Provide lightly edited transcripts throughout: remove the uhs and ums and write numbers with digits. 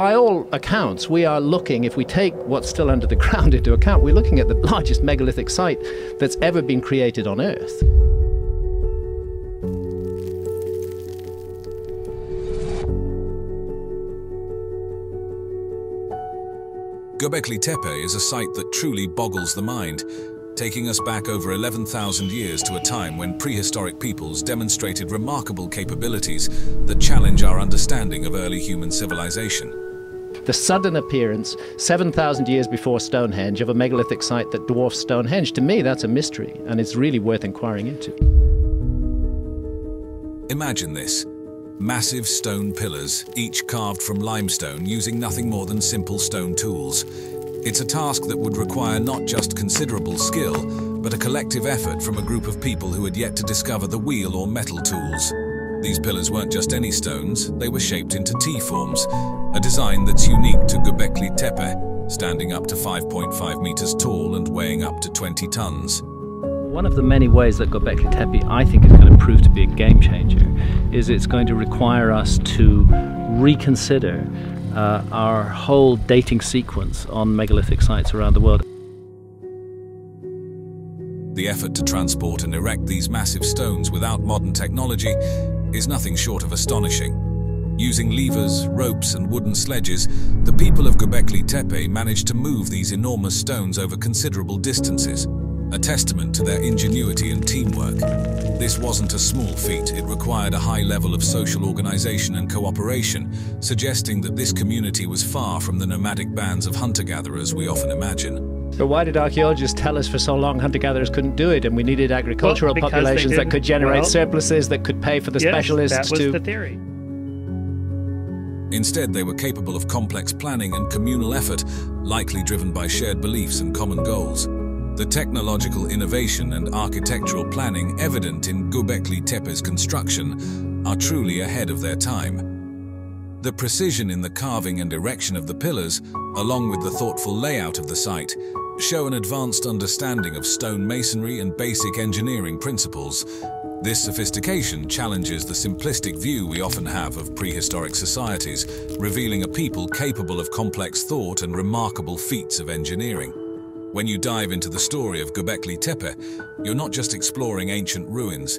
By all accounts, we are looking, if we take what's still under the ground into account, we're looking at the largest megalithic site that's ever been created on Earth. Göbekli Tepe is a site that truly boggles the mind, taking us back over 11,000 years to a time when prehistoric peoples demonstrated remarkable capabilities that challenge our understanding of early human civilization. The sudden appearance, 7,000 years before Stonehenge, of a megalithic site that dwarfs Stonehenge, to me that's a mystery, and it's really worth inquiring into. Imagine this. Massive stone pillars, each carved from limestone using nothing more than simple stone tools. It's a task that would require not just considerable skill, but a collective effort from a group of people who had yet to discover the wheel or metal tools. These pillars weren't just any stones, they were shaped into T-forms, a design that's unique to Göbekli Tepe, standing up to 5.5 meters tall and weighing up to 20 tons. One of the many ways that Göbekli Tepe, I think, is going to prove to be a game changer is it's going to require us to reconsider our whole dating sequence on megalithic sites around the world. The effort to transport and erect these massive stones without modern technology is nothing short of astonishing. Using levers, ropes and wooden sledges, the people of Göbekli Tepe managed to move these enormous stones over considerable distances, a testament to their ingenuity and teamwork. This wasn't a small feat, it required a high level of social organization and cooperation, suggesting that this community was far from the nomadic bands of hunter-gatherers we often imagine. So why did archaeologists tell us for so long hunter-gatherers couldn't do it and we needed agricultural populations that could generate surpluses, that could pay for the specialists to... Yes, that was the theory. Instead, they were capable of complex planning and communal effort, likely driven by shared beliefs and common goals. The technological innovation and architectural planning evident in Göbekli Tepe's construction are truly ahead of their time. The precision in the carving and erection of the pillars, along with the thoughtful layout of the site, show an advanced understanding of stone masonry and basic engineering principles. This sophistication challenges the simplistic view we often have of prehistoric societies, revealing a people capable of complex thought and remarkable feats of engineering. When you dive into the story of Göbekli Tepe, you're not just exploring ancient ruins,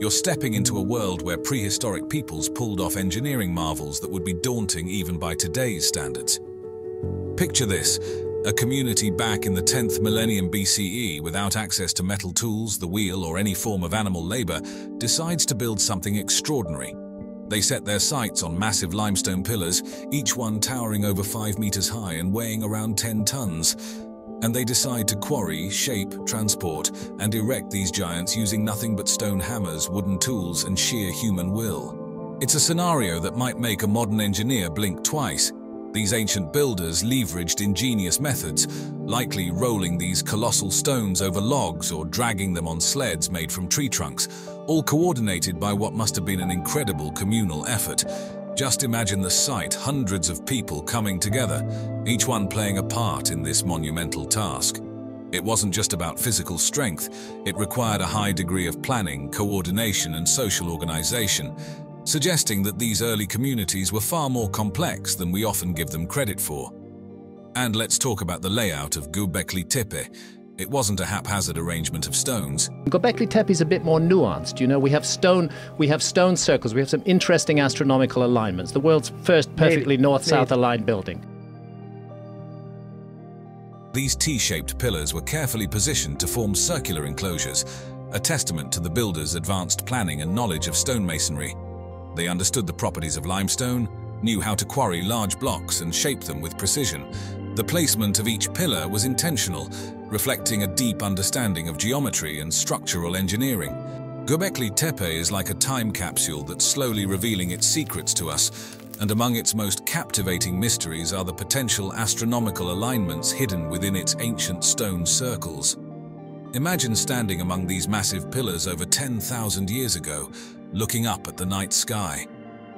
you're stepping into a world where prehistoric peoples pulled off engineering marvels that would be daunting even by today's standards. Picture this, a community back in the 10th millennium BCE without access to metal tools, the wheel or any form of animal labor, decides to build something extraordinary. They set their sights on massive limestone pillars, each one towering over 5 meters high and weighing around 10 tons. And they decide to quarry, shape, transport, and erect these giants using nothing but stone hammers, wooden tools, and sheer human will. It's a scenario that might make a modern engineer blink twice. These ancient builders leveraged ingenious methods, likely rolling these colossal stones over logs or dragging them on sleds made from tree trunks, all coordinated by what must have been an incredible communal effort. Just imagine the sight, hundreds of people coming together, each one playing a part in this monumental task. It wasn't just about physical strength, it required a high degree of planning, coordination and social organization, suggesting that these early communities were far more complex than we often give them credit for. And let's talk about the layout of Göbekli Tepe. It wasn't a haphazard arrangement of stones. Göbekli Tepe is a bit more nuanced. You know, we have stone circles, we have some interesting astronomical alignments. The world's first perfectly north-south aligned building. These T-shaped pillars were carefully positioned to form circular enclosures, a testament to the builders' advanced planning and knowledge of stonemasonry. They understood the properties of limestone, knew how to quarry large blocks and shape them with precision. The placement of each pillar was intentional, reflecting a deep understanding of geometry and structural engineering. Göbekli Tepe is like a time capsule that's slowly revealing its secrets to us, and among its most captivating mysteries are the potential astronomical alignments hidden within its ancient stone circles. Imagine standing among these massive pillars over 10,000 years ago, looking up at the night sky.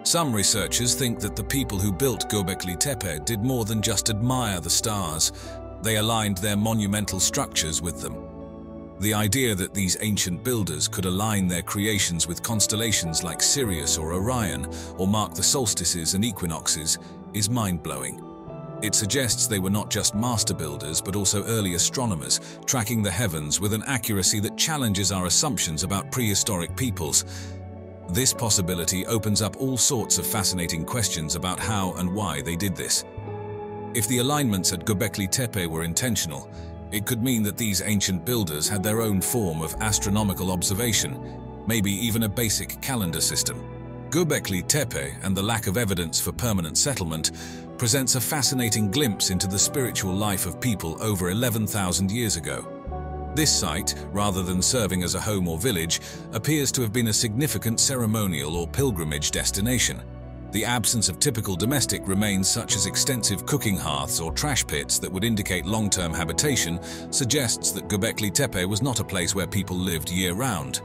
Some researchers think that the people who built Göbekli Tepe did more than just admire the stars. They aligned their monumental structures with them. The idea that these ancient builders could align their creations with constellations like Sirius or Orion, or mark the solstices and equinoxes, is mind-blowing. It suggests they were not just master builders, but also early astronomers, tracking the heavens with an accuracy that challenges our assumptions about prehistoric peoples. This possibility opens up all sorts of fascinating questions about how and why they did this. If the alignments at Göbekli Tepe were intentional, it could mean that these ancient builders had their own form of astronomical observation, maybe even a basic calendar system. Göbekli Tepe and the lack of evidence for permanent settlement presents a fascinating glimpse into the spiritual life of people over 11,000 years ago. This site, rather than serving as a home or village, appears to have been a significant ceremonial or pilgrimage destination. The absence of typical domestic remains such as extensive cooking hearths or trash pits that would indicate long-term habitation suggests that Göbekli Tepe was not a place where people lived year-round.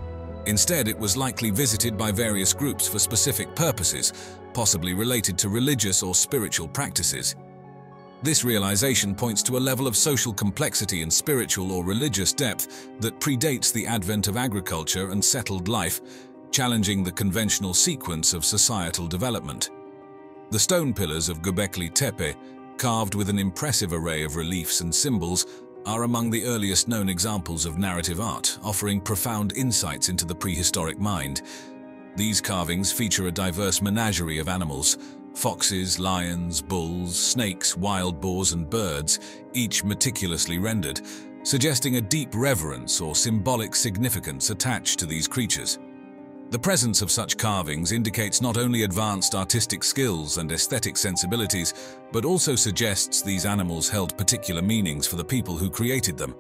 Instead, it was likely visited by various groups for specific purposes, possibly related to religious or spiritual practices. This realization points to a level of social complexity and spiritual or religious depth that predates the advent of agriculture and settled life, challenging the conventional sequence of societal development. The stone pillars of Göbekli Tepe, carved with an impressive array of reliefs and symbols, are among the earliest known examples of narrative art, offering profound insights into the prehistoric mind. These carvings feature a diverse menagerie of animals: foxes, lions, bulls, snakes, wild boars, and birds, each meticulously rendered, suggesting a deep reverence or symbolic significance attached to these creatures. The presence of such carvings indicates not only advanced artistic skills and aesthetic sensibilities, but also suggests these animals held particular meanings for the people who created them.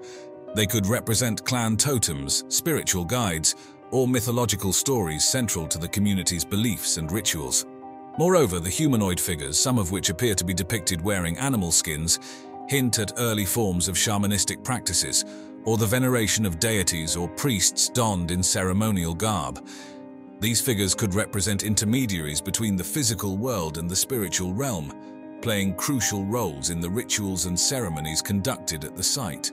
They could represent clan totems, spiritual guides, or mythological stories central to the community's beliefs and rituals. Moreover, the humanoid figures, some of which appear to be depicted wearing animal skins, hint at early forms of shamanistic practices, or the veneration of deities or priests donned in ceremonial garb. These figures could represent intermediaries between the physical world and the spiritual realm, playing crucial roles in the rituals and ceremonies conducted at the site.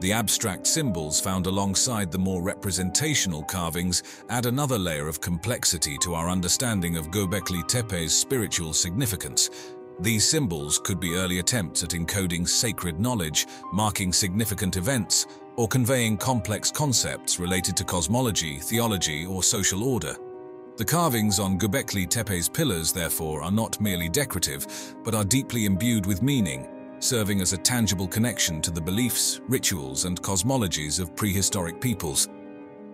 The abstract symbols found alongside the more representational carvings add another layer of complexity to our understanding of Göbekli Tepe's spiritual significance. These symbols could be early attempts at encoding sacred knowledge, marking significant events, or conveying complex concepts related to cosmology, theology, or social order. The carvings on Göbekli Tepe's pillars, therefore, are not merely decorative, but are deeply imbued with meaning, serving as a tangible connection to the beliefs, rituals, and cosmologies of prehistoric peoples.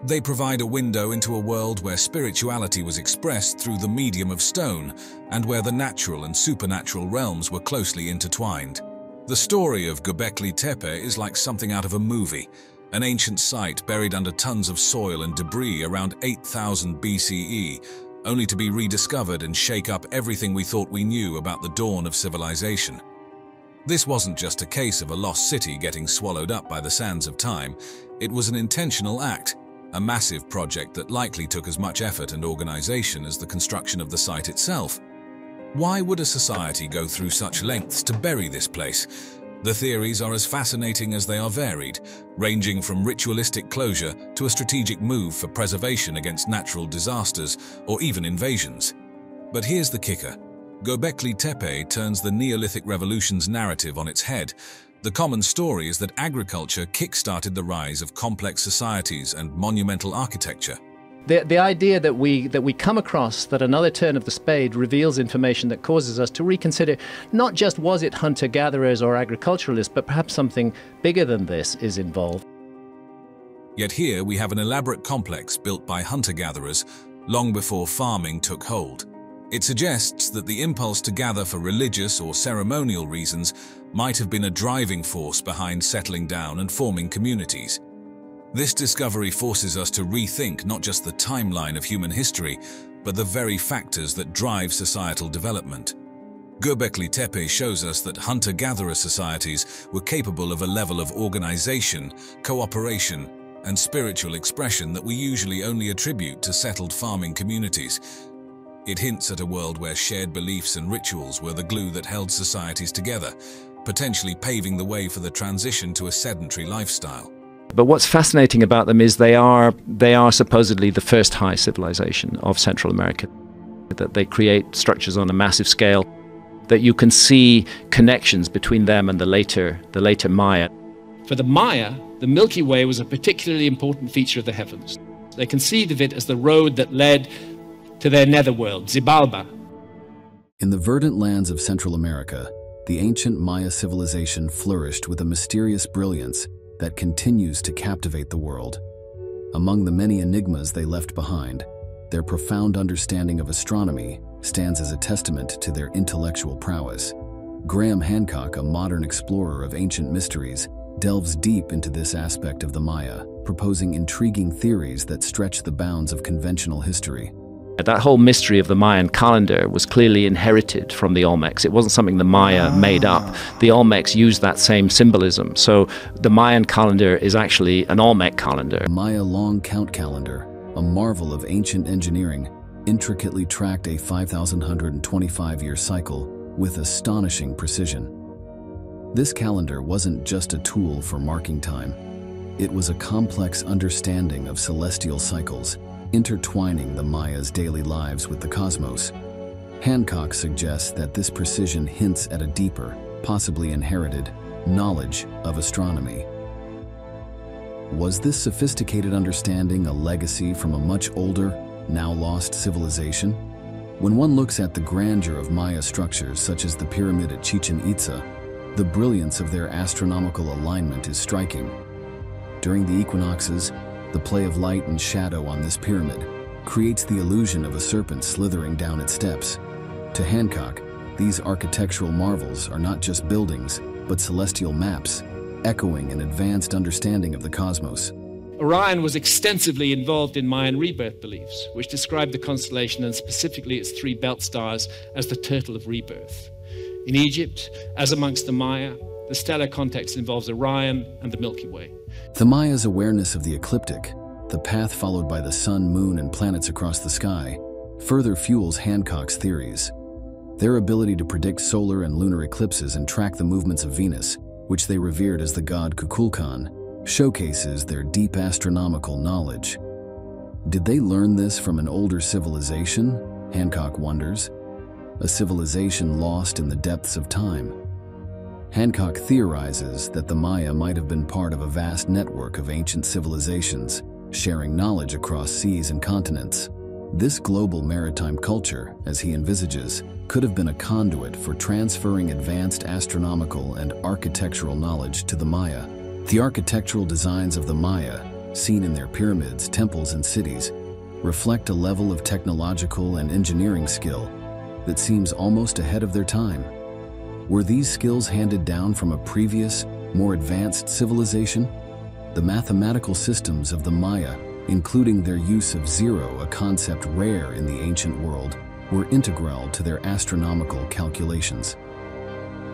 They provide a window into a world where spirituality was expressed through the medium of stone, and where the natural and supernatural realms were closely intertwined. The story of Göbekli Tepe is like something out of a movie, an ancient site buried under tons of soil and debris around 8000 BCE, only to be rediscovered and shake up everything we thought we knew about the dawn of civilization. This wasn't just a case of a lost city getting swallowed up by the sands of time, it was an intentional act. A massive project that likely took as much effort and organization as the construction of the site itself. Why would a society go through such lengths to bury this place? The theories are as fascinating as they are varied, ranging from ritualistic closure to a strategic move for preservation against natural disasters or even invasions. But here's the kicker. Göbekli Tepe turns the Neolithic Revolution's narrative on its head. The common story is that agriculture kick-started the rise of complex societies and monumental architecture. The idea that we come across that another turn of the spade reveals information that causes us to reconsider not just was it hunter-gatherers or agriculturalists, but perhaps something bigger than this is involved. Yet here we have an elaborate complex built by hunter-gatherers long before farming took hold. It suggests that the impulse to gather for religious or ceremonial reasons might have been a driving force behind settling down and forming communities. This discovery forces us to rethink not just the timeline of human history, but the very factors that drive societal development. Göbekli Tepe shows us that hunter-gatherer societies were capable of a level of organization, cooperation, and spiritual expression that we usually only attribute to settled farming communities. It hints at a world where shared beliefs and rituals were the glue that held societies together, potentially paving the way for the transition to a sedentary lifestyle. But what's fascinating about them is they are supposedly the first high civilization of Central America, that they create structures on a massive scale, that you can see connections between them and the later Maya. For the Maya, the Milky Way was a particularly important feature of the heavens. They conceived of it as the road that led to their netherworld, Xibalba. In the verdant lands of Central America, the ancient Maya civilization flourished with a mysterious brilliance that continues to captivate the world. Among the many enigmas they left behind, their profound understanding of astronomy stands as a testament to their intellectual prowess. Graham Hancock, a modern explorer of ancient mysteries, delves deep into this aspect of the Maya, proposing intriguing theories that stretch the bounds of conventional history. That whole mystery of the Mayan calendar was clearly inherited from the Olmecs. It wasn't something the Maya made up. The Olmecs used that same symbolism. So the Mayan calendar is actually an Olmec calendar. Maya long count calendar, a marvel of ancient engineering, intricately tracked a 5,125-year cycle with astonishing precision. This calendar wasn't just a tool for marking time. It was a complex understanding of celestial cycles, intertwining the Maya's daily lives with the cosmos. Hancock suggests that this precision hints at a deeper, possibly inherited, knowledge of astronomy. Was this sophisticated understanding a legacy from a much older, now lost civilization? When one looks at the grandeur of Maya structures such as the pyramid at Chichen Itza, the brilliance of their astronomical alignment is striking. During the equinoxes, the play of light and shadow on this pyramid creates the illusion of a serpent slithering down its steps. To Hancock, these architectural marvels are not just buildings, but celestial maps, echoing an advanced understanding of the cosmos. Orion was extensively involved in Mayan rebirth beliefs, which described the constellation and specifically its three belt stars as the turtle of rebirth. In Egypt, as amongst the Maya, the stellar context involves Orion and the Milky Way. The Maya's awareness of the ecliptic, the path followed by the sun, moon, and planets across the sky, further fuels Hancock's theories. Their ability to predict solar and lunar eclipses and track the movements of Venus, which they revered as the god Kukulkan, showcases their deep astronomical knowledge. Did they learn this from an older civilization? Hancock wonders. A civilization lost in the depths of time. Hancock theorizes that the Maya might have been part of a vast network of ancient civilizations, sharing knowledge across seas and continents. This global maritime culture, as he envisages, could have been a conduit for transferring advanced astronomical and architectural knowledge to the Maya. The architectural designs of the Maya, seen in their pyramids, temples, and cities, reflect a level of technological and engineering skill that seems almost ahead of their time. Were these skills handed down from a previous, more advanced civilization? The mathematical systems of the Maya, including their use of zero, a concept rare in the ancient world, were integral to their astronomical calculations.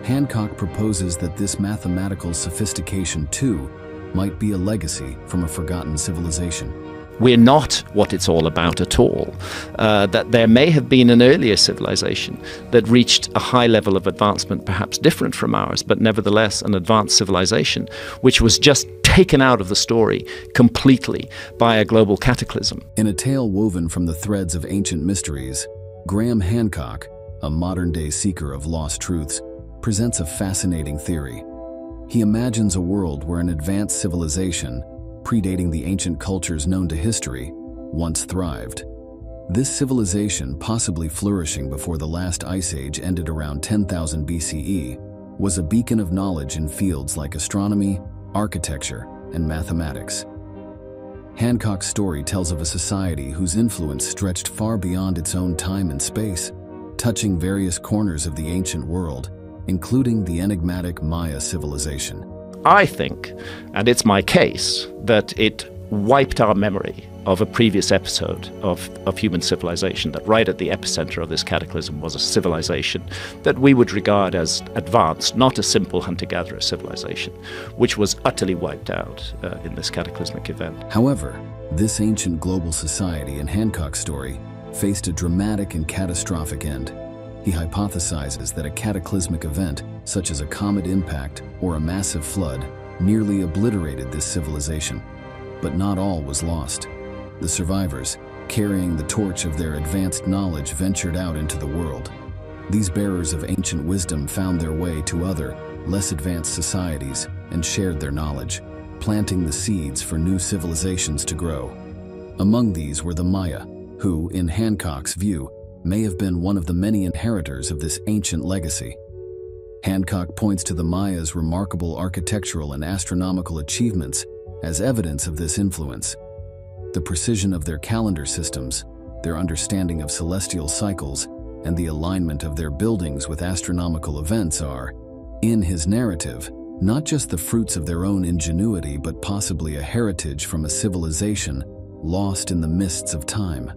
Hancock proposes that this mathematical sophistication, too, might be a legacy from a forgotten civilization. We're not what it's all about at all, that there may have been an earlier civilization that reached a high level of advancement, perhaps different from ours, but nevertheless an advanced civilization, which was just taken out of the story completely by a global cataclysm. In a tale woven from the threads of ancient mysteries, Graham Hancock, a modern-day seeker of lost truths, presents a fascinating theory. He imagines a world where an advanced civilization predating the ancient cultures known to history, once thrived. This civilization, possibly flourishing before the last ice age ended around 10,000 BCE, was a beacon of knowledge in fields like astronomy, architecture, and mathematics. Hancock's story tells of a society whose influence stretched far beyond its own time and space, touching various corners of the ancient world, including the enigmatic Maya civilization. I think, and it's my case, that it wiped our memory of a previous episode of human civilization, that right at the epicenter of this cataclysm was a civilization that we would regard as advanced, not a simple hunter-gatherer civilization, which was utterly wiped out in this cataclysmic event. However, this ancient global society in Hancock's story faced a dramatic and catastrophic end. He hypothesizes that a cataclysmic event, such as a comet impact or a massive flood, nearly obliterated this civilization. But not all was lost. The survivors, carrying the torch of their advanced knowledge, ventured out into the world. These bearers of ancient wisdom found their way to other, less advanced societies and shared their knowledge, planting the seeds for new civilizations to grow. Among these were the Maya, who, in Hancock's view, may have been one of the many inheritors of this ancient legacy. Hancock points to the Maya's remarkable architectural and astronomical achievements as evidence of this influence. The precision of their calendar systems, their understanding of celestial cycles, and the alignment of their buildings with astronomical events are, in his narrative, not just the fruits of their own ingenuity but possibly a heritage from a civilization lost in the mists of time.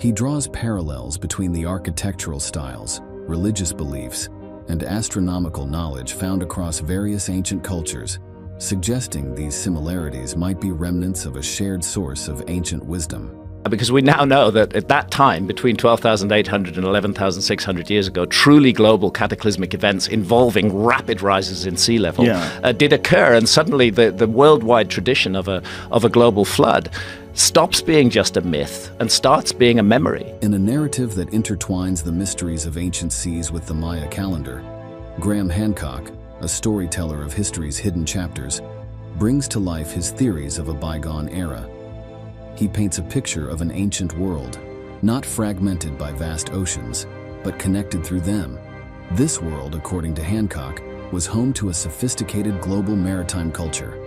He draws parallels between the architectural styles, religious beliefs, and astronomical knowledge found across various ancient cultures, suggesting these similarities might be remnants of a shared source of ancient wisdom. Because we now know that at that time, between 12,800 and 11,600 years ago, truly global cataclysmic events involving rapid rises in sea level did occur, and suddenly the worldwide tradition of a global flood stops being just a myth and starts being a memory. In a narrative that intertwines the mysteries of ancient seas with the Maya calendar, Graham Hancock, a storyteller of history's hidden chapters, brings to life his theories of a bygone era. He paints a picture of an ancient world, not fragmented by vast oceans, but connected through them. This world, according to Hancock, was home to a sophisticated global maritime culture.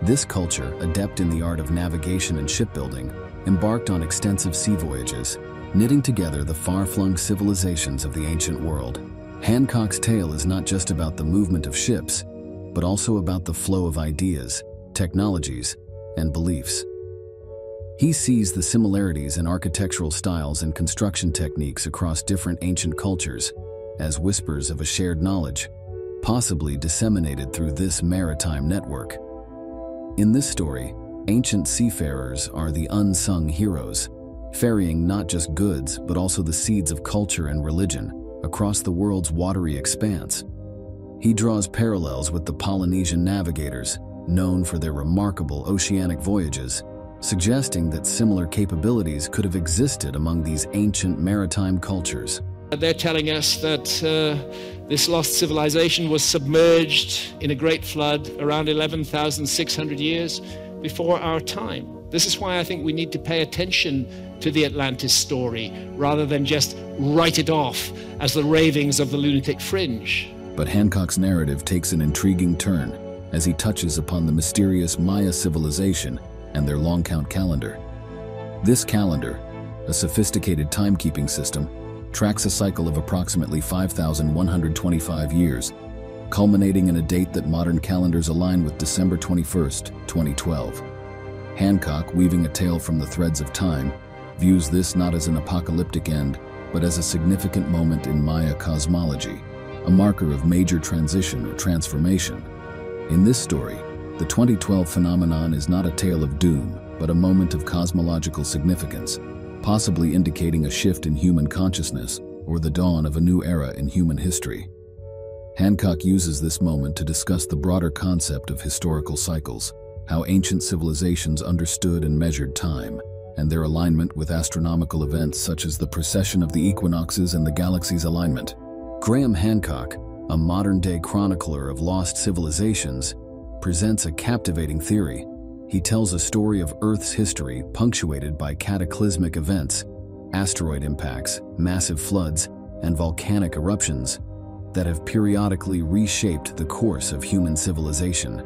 This culture, adept in the art of navigation and shipbuilding, embarked on extensive sea voyages, knitting together the far-flung civilizations of the ancient world. Hancock's tale is not just about the movement of ships, but also about the flow of ideas, technologies, and beliefs. He sees the similarities in architectural styles and construction techniques across different ancient cultures as whispers of a shared knowledge, possibly disseminated through this maritime network. In this story, ancient seafarers are the unsung heroes, ferrying not just goods but also the seeds of culture and religion across the world's watery expanse. He draws parallels with the Polynesian navigators, known for their remarkable oceanic voyages, suggesting that similar capabilities could have existed among these ancient maritime cultures. They're telling us that this lost civilization was submerged in a great flood around 11,600 years before our time. This is why I think we need to pay attention to the Atlantis story, rather than just write it off as the ravings of the lunatic fringe. But Hancock's narrative takes an intriguing turn as he touches upon the mysterious Maya civilization and their long count calendar. This calendar, a sophisticated timekeeping system, tracks a cycle of approximately 5,125 years, culminating in a date that modern calendars align with December 21st, 2012. Hancock, weaving a tale from the threads of time, views this not as an apocalyptic end, but as a significant moment in Maya cosmology, a marker of major transition or transformation. In this story, the 2012 phenomenon is not a tale of doom, but a moment of cosmological significance, possibly indicating a shift in human consciousness or the dawn of a new era in human history. Hancock uses this moment to discuss the broader concept of historical cycles, how ancient civilizations understood and measured time, and their alignment with astronomical events such as the precession of the equinoxes and the galaxy's alignment. Graham Hancock, a modern-day chronicler of lost civilizations, presents a captivating theory. He tells a story of Earth's history punctuated by cataclysmic events, asteroid impacts, massive floods, and volcanic eruptions that have periodically reshaped the course of human civilization.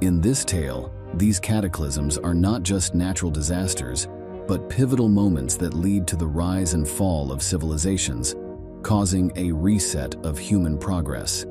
In this tale, these cataclysms are not just natural disasters, but pivotal moments that lead to the rise and fall of civilizations, causing a reset of human progress.